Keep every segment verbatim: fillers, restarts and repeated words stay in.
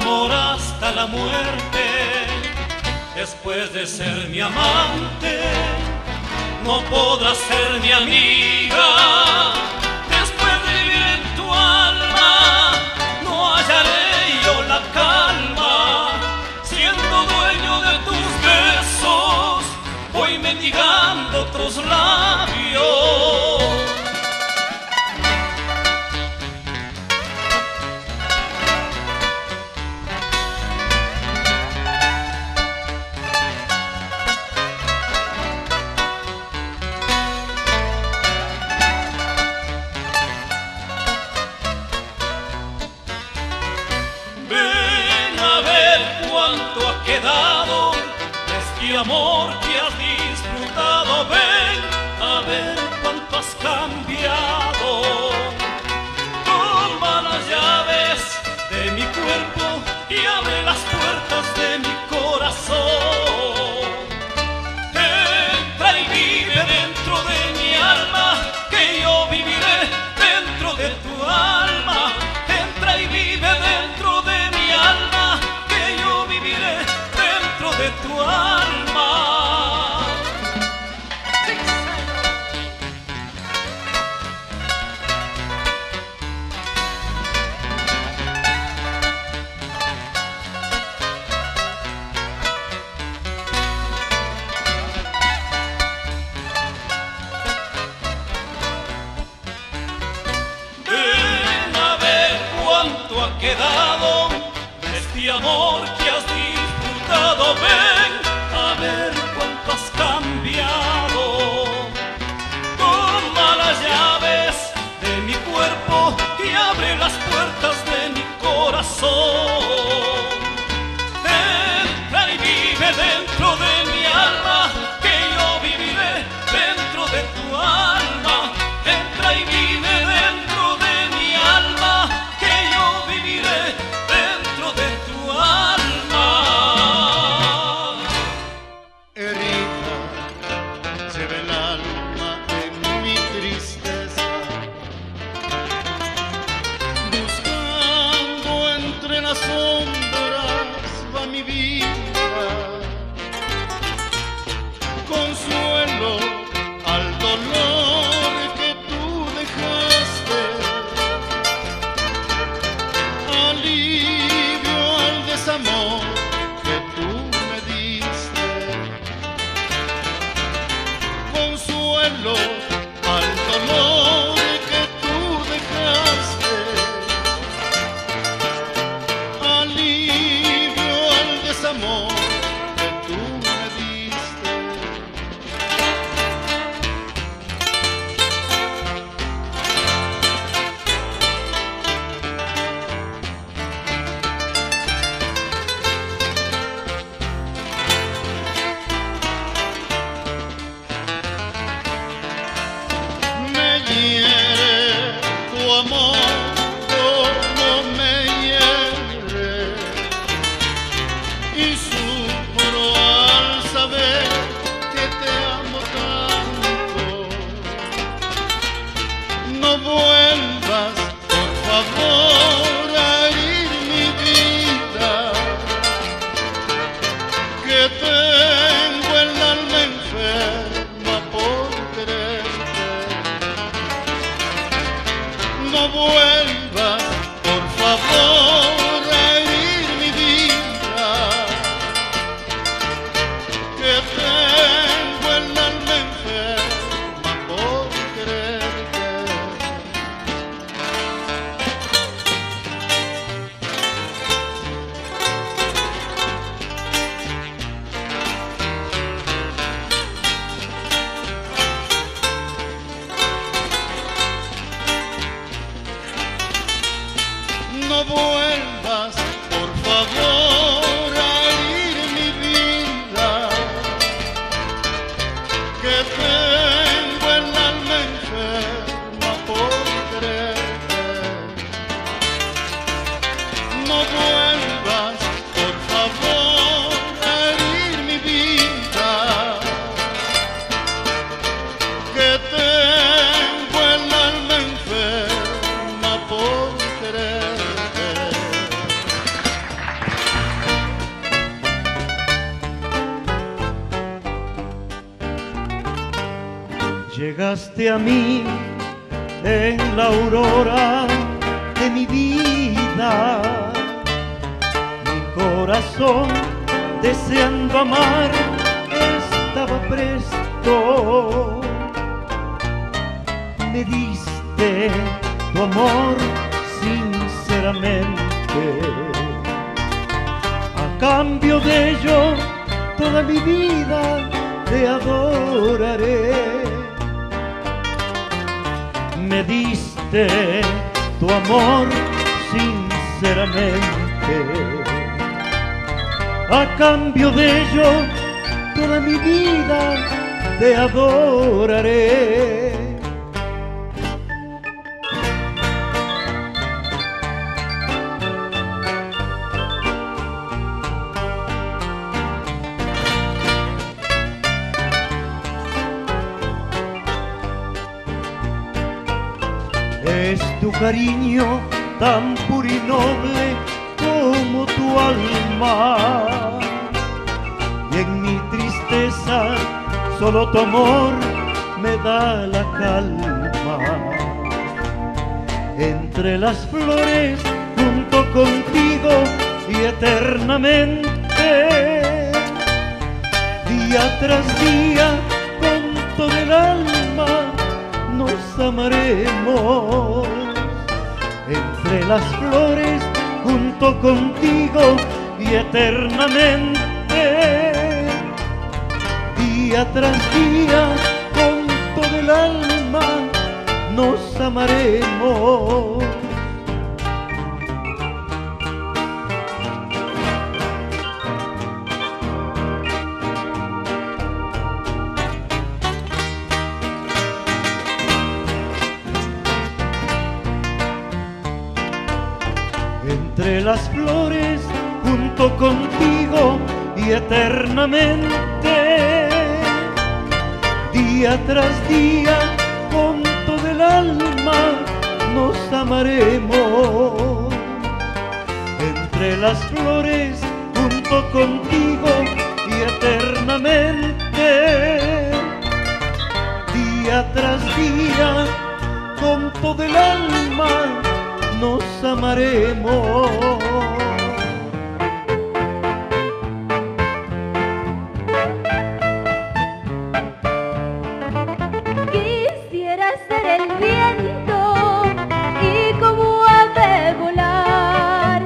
amor hasta la muerte. Después de ser mi amante, no podrás ser mi amiga. Después de vivir en tu alma, no hallaré yo la calma. Siendo dueño de tus besos, voy mendigando otros labios. El amor que has disfrutado, ven a ver cuánto has cambiado. Toma las llaves de mi cuerpo y abre las puertas de mi corazón. Entra y vive dentro de mi alma, que yo viviré dentro de tu alma. Entra y vive dentro de mi alma, que yo viviré dentro de tu alma. Quedado de este amor que has disfrutado, ven a ver cuánto has cambiado. Toma las llaves de mi cuerpo y abre las puertas de mi corazón. Entra y vive dentro de mi alma, que yo viviré dentro de tu alma. Entra y vive dentro. llegaste a mí en la aurora de mi vida. Mi corazón, deseando amar, estaba presto. Me diste tu amor sinceramente. A cambio de ello, toda mi vida te adoraré. Me diste tu amor sinceramente. A cambio de ello, toda mi vida te adoraré. Es tu cariño tan puro y noble como tu alma, y en mi tristeza solo tu amor me da la calma. Entre las flores, junto contigo y eternamente, día tras día, con todo el alma nos amaremos. Entre las flores, junto contigo y eternamente, día tras día, con todo el alma nos amaremos. Entre las flores, junto contigo y eternamente, día tras día, con todo el alma nos amaremos. Entre las flores, junto contigo y eternamente, día tras día, con todo el alma nos amaremos. Quisiera ser el viento y como ave volar,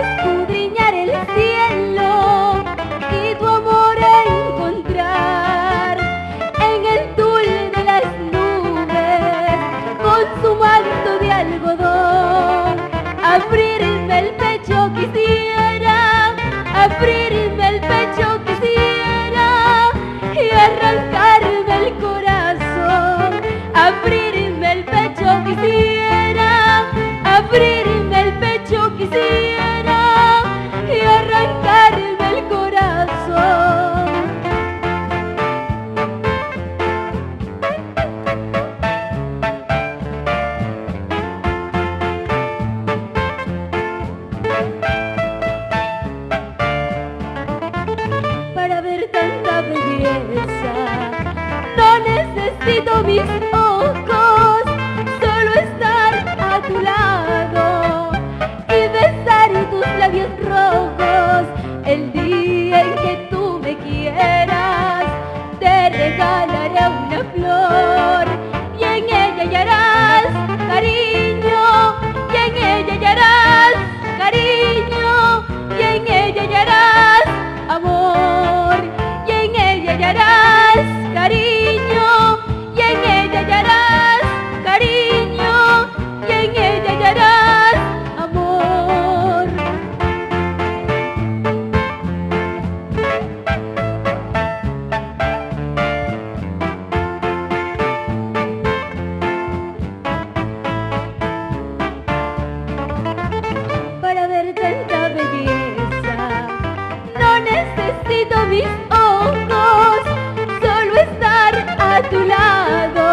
escudriñar el cielo y tu amor encontrar, en el tul de las nubes con su manto de algodón. Abrirme el pecho quisiera, abrirme el pecho quisiera y arrancarme el corazón. Abrirme el pecho quisiera, abrirme el pecho quisiera y arrancarme el corazón. No necesito mis ojos, solo estar a tu lado y besar tus labios rojos. El día en que tú me quieras, te regalaré una flor y en ella hallarás cariño, y en ella hallarás cariño, y en ella hallarás amor. Cariño, y en ella hallarás cariño, y en ella hallarás amor. Para ver tanta belleza, no necesito mis ojos, solo estar a tu lado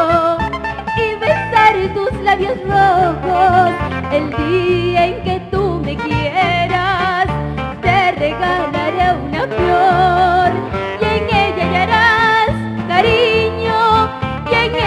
y besar tus labios rojos. El día en que tú me quieras, te regalaré una flor y en ella hallarás cariño, y en ella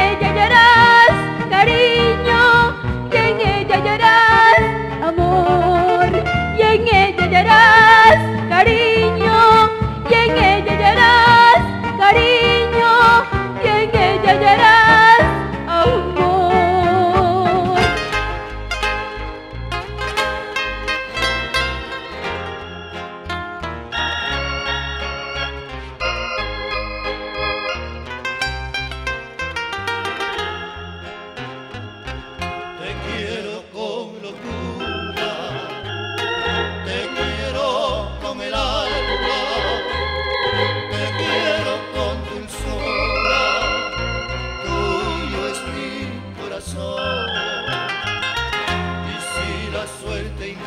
¿Por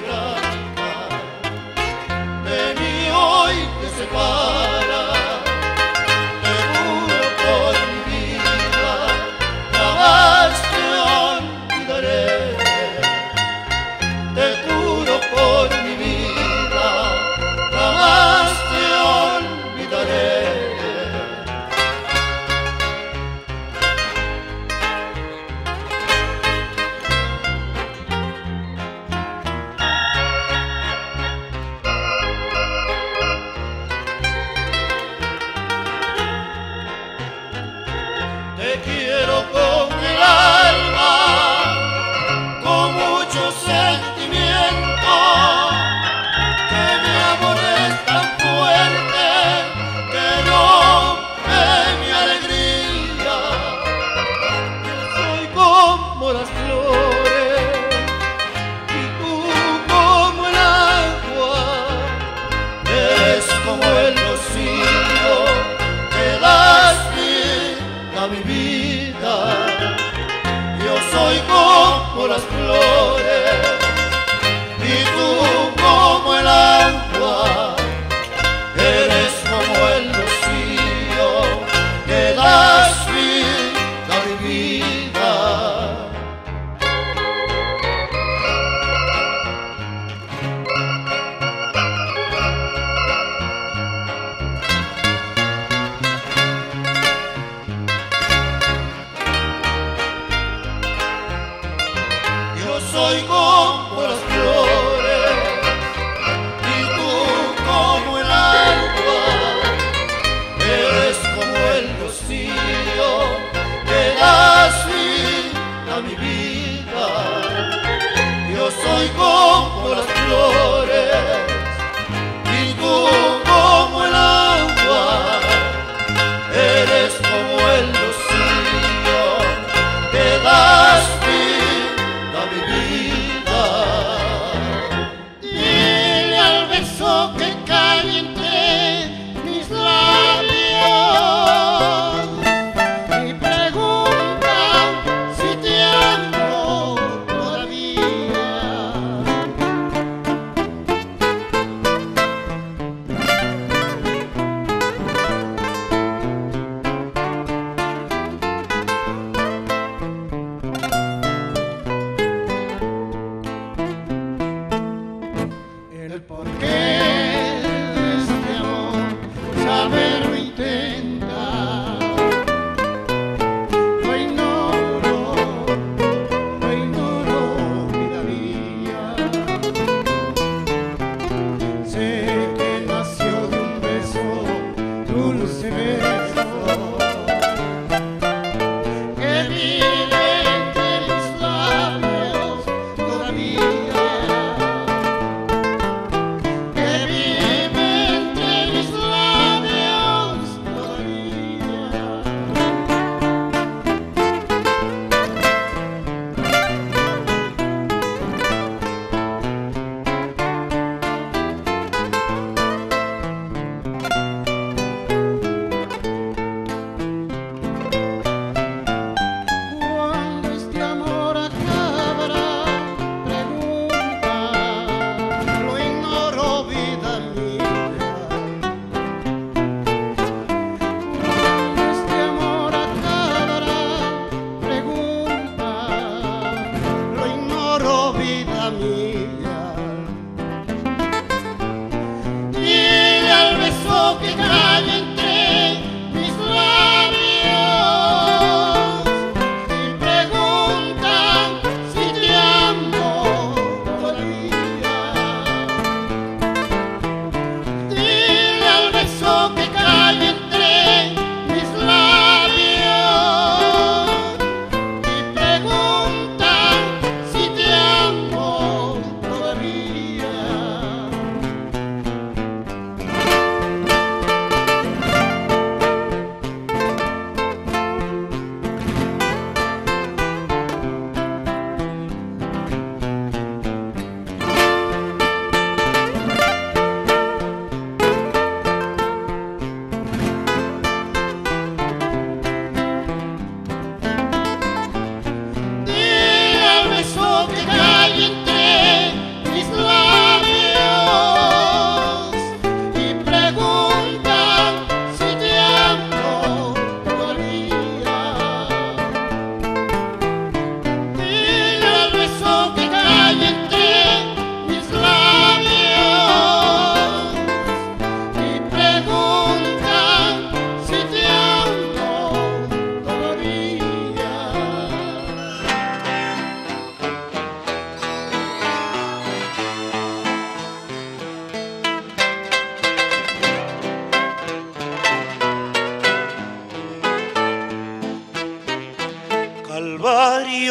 qué?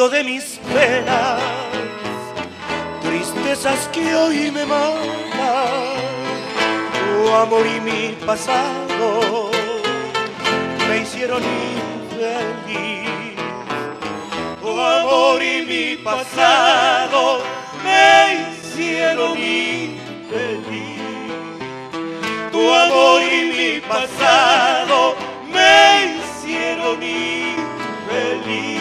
alivio de mis penas, tristezas que hoy me matan. Tu amor y mi pasado me hicieron infeliz. Tu amor y mi pasado me hicieron infeliz. Tu amor y mi pasado me hicieron infeliz.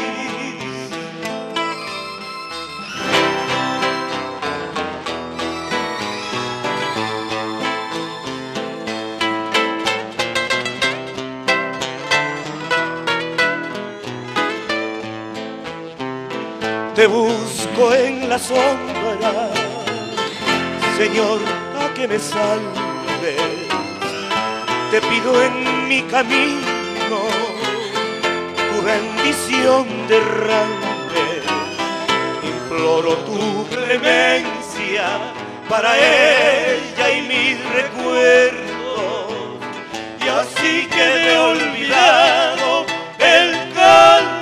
Te busco en la sombra, Señor, a que me salves. Te pido en mi camino tu bendición derrames. Imploro tu clemencia para ella y mis recuerdos. Y así quedé olvidado el calvario.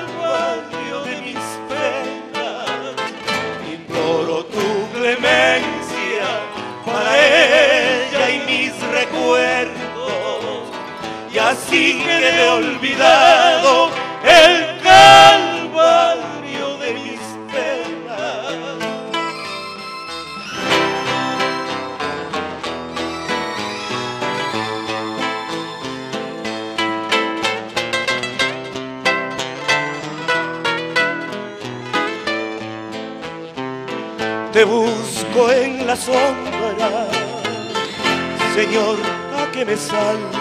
Y así quedé olvidado el calvario de mis penas. Te busco en la sombra, Señor, a que me salves.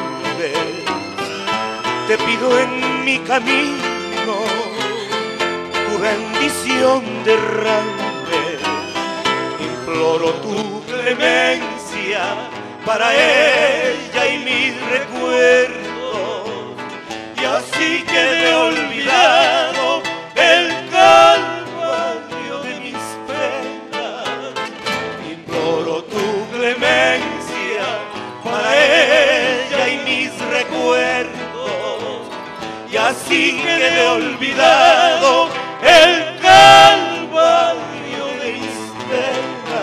Te pido en mi camino tu bendición derrames. Imploro tu clemencia para ella y mis recuerdos. Y así quedé olvidado el calvario de mis penas. Imploro tu clemencia para ella y mis recuerdos. Y así quedé olvidado el calvario de mis penas.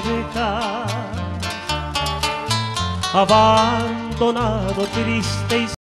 cerca, abandonado, triste y